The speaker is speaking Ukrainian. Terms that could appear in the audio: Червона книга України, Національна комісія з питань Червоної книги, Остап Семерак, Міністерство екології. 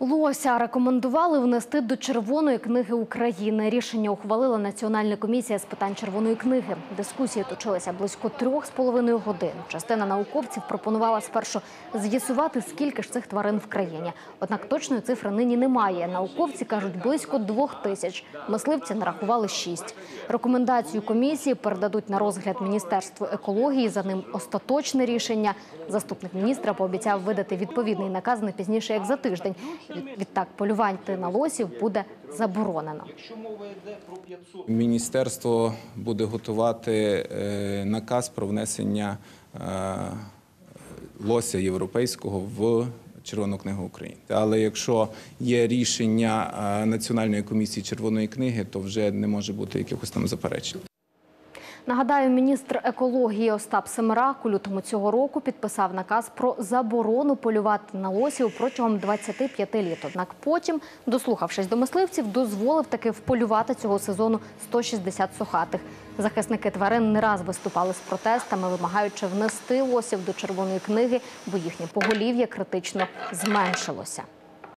Лося рекомендували внести до Червоної книги України. Рішення ухвалила Національна комісія з питань Червоної книги. Дискусії точилися близько 3,5 годин. Частина науковців пропонувала спершу з'ясувати, скільки ж цих тварин в країні. Однак точної цифри нині немає. Науковці кажуть, близько 2000. Мисливці нарахували 6. Рекомендацію комісії передадуть на розгляд Міністерству екології. За ним остаточне рішення. Заступник міністра пообіцяв видати відповідний наказ не пізніше, як за тиждень. Відтак, полювання на лосів буде заборонено. Міністерство буде готувати наказ про внесення лося європейського в Червону книгу України. Але якщо є рішення Національної комісії Червоної книги, то вже не може бути якихось там заперечень. Нагадаю, міністр екології Остап Семерак у лютому цього року підписав наказ про заборону полювати на лосів протягом 25 літ. Однак потім, дослухавшись до мисливців, дозволив таки вполювати цього сезону 160 сохатих. Захисники тварин не раз виступали з протестами, вимагаючи внести лосів до Червоної книги, бо їхнє поголів'я критично зменшилося.